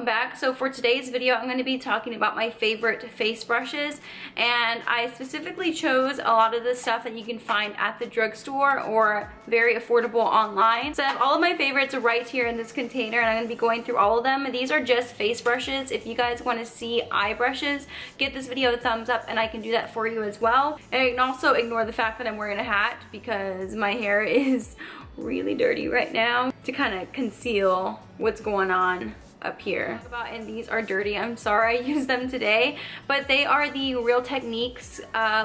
welcome back. So for today's video, I'm going to be talking about my favorite face brushes, and I specifically chose a lot of the stuff that you can find at the drugstore or very affordable online. So I have all of my favorites right here in this container, and I'm going to be going through all of them. These are just face brushes. If you guys want to see eye brushes, give this video a thumbs up and I can do that for you as well. And also ignore the fact that I'm wearing a hat because my hair is really dirty right now to kind of conceal what's going on up here. And these are dirty. I'm sorry I used them today, but they are the Real Techniques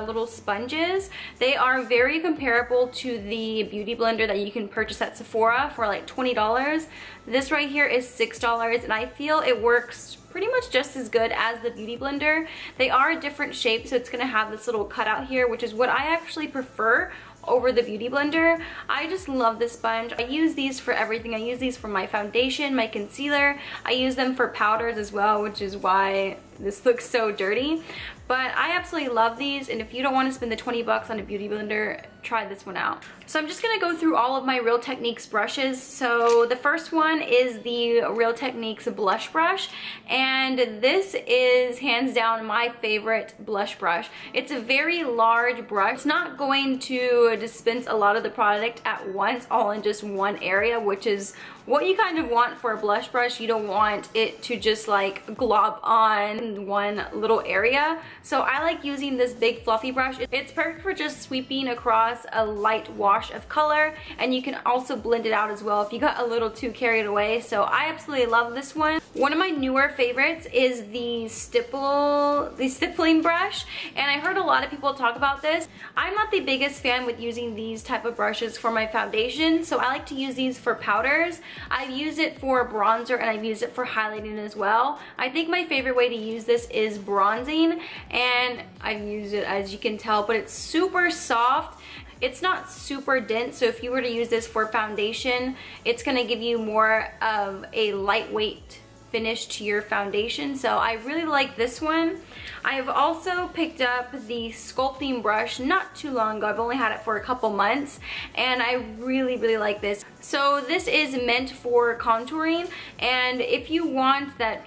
little sponges. They are very comparable to the Beauty Blender that you can purchase at Sephora for like $20. This right here is $6, and I feel it works pretty much just as good as the Beauty Blender. They are a different shape, so it's gonna have this little cutout here, which is what I actually prefer over the Beauty Blender. I just love this sponge. I use these for everything. I use these for my foundation, my concealer. I use them for powders as well, which is why this looks so dirty. But I absolutely love these, and if you don't want to spend the 20 bucks on a Beauty Blender, try this one out. So I'm just going to go through all of my Real Techniques brushes. So the first one is the Real Techniques blush brush, and this is hands down my favorite blush brush. It's a very large brush. It's not going to dispense a lot of the product at once, all in just one area, which is what you kind of want for a blush brush. You don't want it to just like glob on one little area. So I like using this big fluffy brush. It's perfect for just sweeping across a light wash of color, and you can also blend it out as well if you got a little too carried away. So I absolutely love this one. One of my newer favorites is the stippling brush, and I heard a lot of people talk about this. I'm not the biggest fan with using these type of brushes for my foundation, so I like to use these for powders. I've used it for bronzer, and I've used it for highlighting as well. I think my favorite way to use this is bronzing, and I've used it, as you can tell, but it's super soft. It's not super dense, so if you were to use this for foundation, it's going to give you more of a lightweight finish to your foundation. So I really like this one. I've also picked up the sculpting brush not too long ago. I've only had it for a couple months, and I really like this. So this is meant for contouring, and if you want that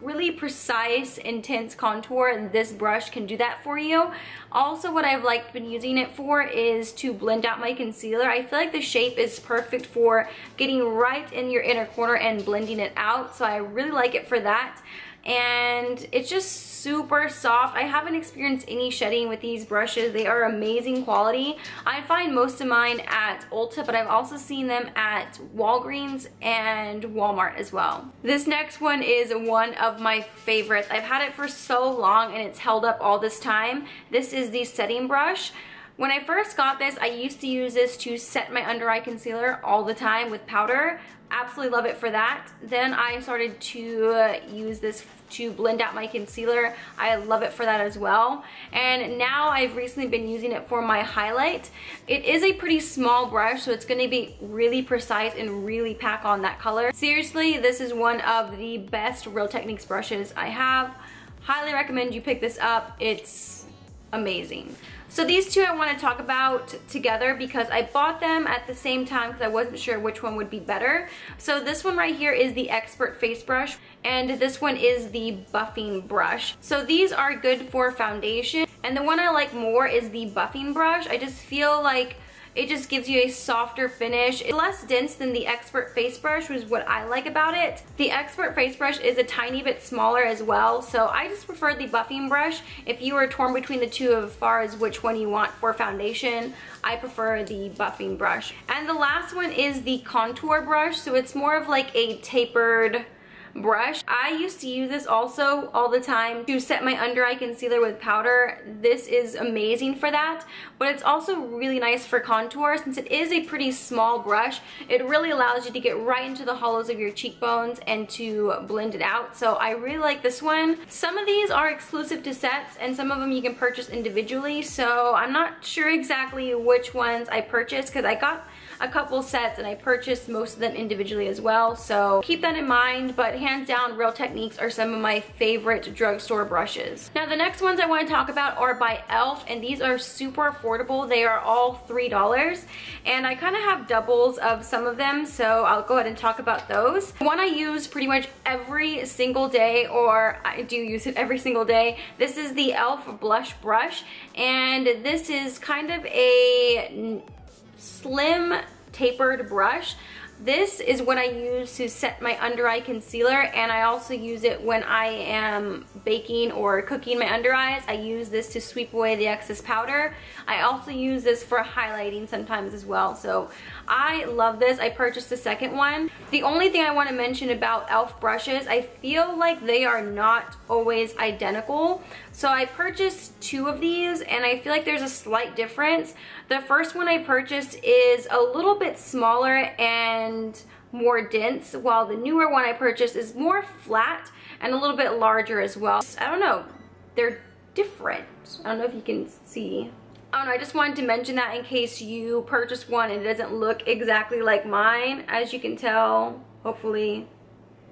really precise, intense contour, and this brush can do that for you. Also, what I've been using it for is to blend out my concealer. I feel like the shape is perfect for getting right in your inner corner and blending it out, so I really like it for that. And it's just super soft. I haven't experienced any shedding with these brushes. They are amazing quality. I find most of mine at Ulta, but I've also seen them at Walgreens and Walmart as well. This next one is one of my favorites. I've had it for so long, and it's held up all this time. This is the setting brush. When I first got this, I used to use this to set my under eye concealer all the time with powder. Absolutely love it for that. Then I started to use this to blend out my concealer. I love it for that as well. And now I've recently been using it for my highlight. It is a pretty small brush, so it's going to be really precise and really pack on that color. Seriously, this is one of the best Real Techniques brushes I have. Highly recommend you pick this up. It's amazing. So these two I want to talk about together because I bought them at the same time because I wasn't sure which one would be better. So this one right here is the Expert Face Brush, and this one is the Buffing Brush. So these are good for foundation, and the one I like more is the Buffing Brush. I just feel like it just gives you a softer finish. It's less dense than the Expert Face Brush, which is what I like about it. The Expert Face Brush is a tiny bit smaller as well, so I just prefer the Buffing Brush. If you were torn between the two as far as which one you want for foundation, I prefer the Buffing Brush. And the last one is the Contour Brush, so it's more of like a tapered brush. I used to use this also all the time to set my under eye concealer with powder. This is amazing for that, but it's also really nice for contour. Since it is a pretty small brush, it really allows you to get right into the hollows of your cheekbones and to blend it out. So I really like this one. Some of these are exclusive to sets, and some of them you can purchase individually, so I'm not sure exactly which ones I purchased because I got a couple sets and I purchased most of them individually as well, so keep that in mind. But hands down, Real Techniques are some of my favorite drugstore brushes. Now the next ones I want to talk about are by e.l.f. and these are super affordable. They are all $3 and I kind of have doubles of some of them, so I'll go ahead and talk about those. One I use pretty much every single day, or I do use it every single day. This is the e.l.f. blush brush, and this is kind of a slim tapered brush. This is what I use to set my under eye concealer, and I also use it when I am baking or cooking my under eyes. I use this to sweep away the excess powder. I also use this for highlighting sometimes as well, so I love this. I purchased the second one. The only thing I want to mention about e.l.f. brushes, I feel like they are not always identical. So I purchased two of these and I feel like there's a slight difference. The first one I purchased is a little bit smaller and more dense, while the newer one I purchased is more flat and a little bit larger as well. I don't know, they're different. I don't know if you can see. I don't know, I just wanted to mention that in case you purchase one and it doesn't look exactly like mine. As you can tell, hopefully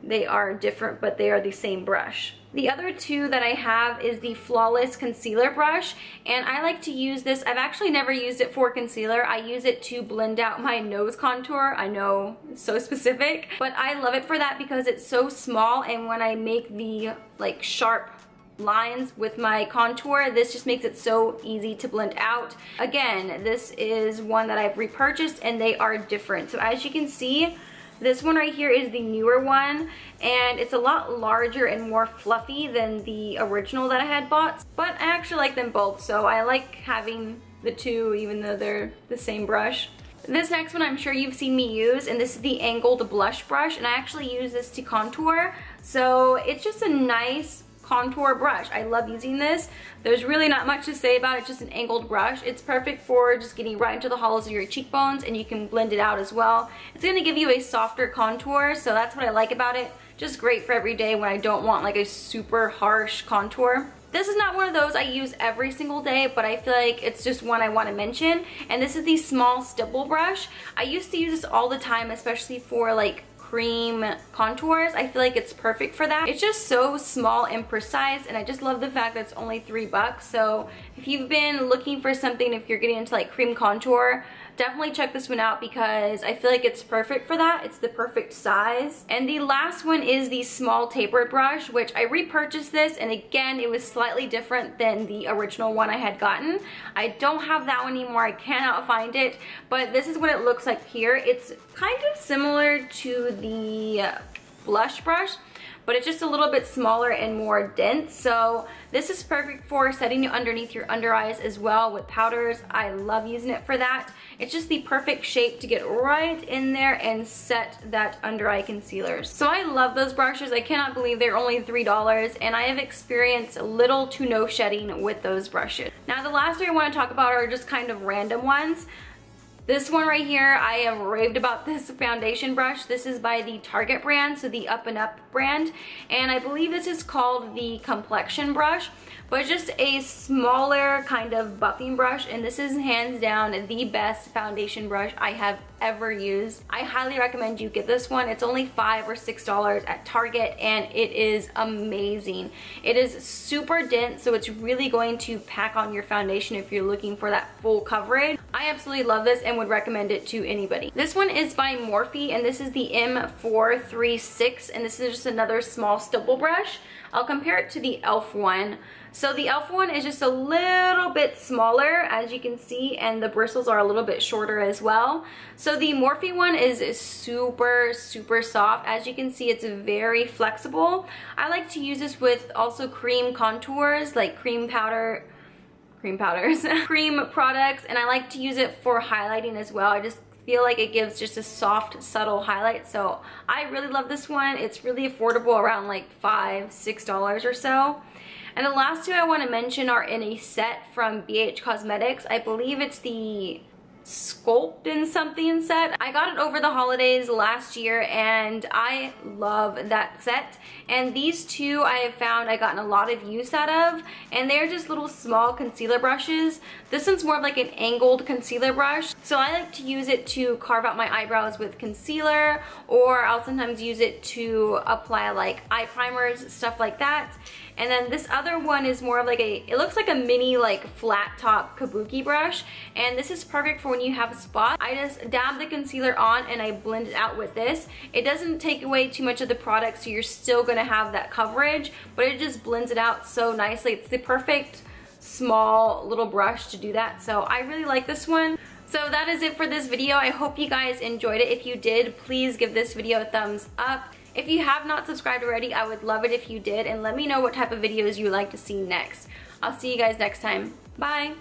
they are different, but they are the same brush. The other two that I have is the Flawless Concealer Brush, and I like to use this. I've actually never used it for concealer. I use it to blend out my nose contour. I know, it's so specific, but I love it for that because it's so small, and when I make the like sharp lines with my contour, this just makes it so easy to blend out. Again, this is one that I've repurchased, and they are different. So as you can see, this one right here is the newer one, and it's a lot larger and more fluffy than the original that I had bought, but I actually like them both, so I like having the two even though they're the same brush. This next one I'm sure you've seen me use, and this is the Angled Blush Brush, and I actually use this to contour, so it's just a nice contour brush. I love using this. There's really not much to say about it, just an angled brush. It's perfect for just getting right into the hollows of your cheekbones, and you can blend it out as well. It's going to give you a softer contour, so that's what I like about it. Just great for every day when I don't want like a super harsh contour. This is not one of those I use every single day, but I feel like it's just one I want to mention, and this is the Small Stipple Brush. I used to use this all the time, especially for like cream contours. I feel like it's perfect for that. It's just so small and precise, and I just love the fact that it's only $3. So if you've been looking for something, if you're getting into like cream contour, definitely check this one out because I feel like it's perfect for that. It's the perfect size. And the last one is the Small Tapered Brush, which I repurchased this, and again, it was slightly different than the original one I had gotten. I don't have that one anymore. I cannot find it, but this is what it looks like here. It's kind of similar to the blush brush, but it's just a little bit smaller and more dense, so this is perfect for setting you underneath your under eyes as well with powders. I love using it for that. It's just the perfect shape to get right in there and set that under eye concealer. So I love those brushes. I cannot believe they're only $3, and I have experienced little to no shedding with those brushes. Now the last three I want to talk about are just kind of random ones. This one right here, I have raved about this foundation brush. This is by the Target brand, so the Up and Up brand. And I believe this is called the Complexion Brush, but just a smaller kind of buffing brush. And this is hands down the best foundation brush I have ever used. I highly recommend you get this one. It's only $5 or $6 at Target, and it is amazing. It is super dense, so it's really going to pack on your foundation if you're looking for that full coverage. I absolutely love this and would recommend it to anybody. This one is by Morphe, and this is the M436, and this is just another small stipple brush. I'll compare it to the e.l.f. one. So the e.l.f. one is just a little bit smaller, as you can see, and the bristles are a little bit shorter as well. So the Morphe one is super soft. As you can see, it's very flexible. I like to use this with also cream contours, like cream products, and I like to use it for highlighting as well. I just feel like it gives just a soft, subtle highlight, so I really love this one. It's really affordable, around like $5, $6 or so. And the last two I want to mention are in a set from BH Cosmetics. I believe it's the sculpt and something set. I got it over the holidays last year and I love that set. And these two I have found I gotten a lot of use out of, and they're just little small concealer brushes. This one's more of like an angled concealer brush, so I like to use it to carve out my eyebrows with concealer, or I'll sometimes use it to apply like eye primers, stuff like that. And then this other one is more of like a, it looks like a mini like flat top kabuki brush, and this is perfect for when you have a spot. I just dab the concealer on and I blend it out with this. It doesn't take away too much of the product, so you're still gonna have that coverage, but it just blends it out so nicely. It's the perfect small little brush to do that, so I really like this one. So that is it for this video. I hope you guys enjoyed it. If you did, please give this video a thumbs up. If you have not subscribed already, I would love it if you did, and let me know what type of videos you would like to see next. I'll see you guys next time. Bye!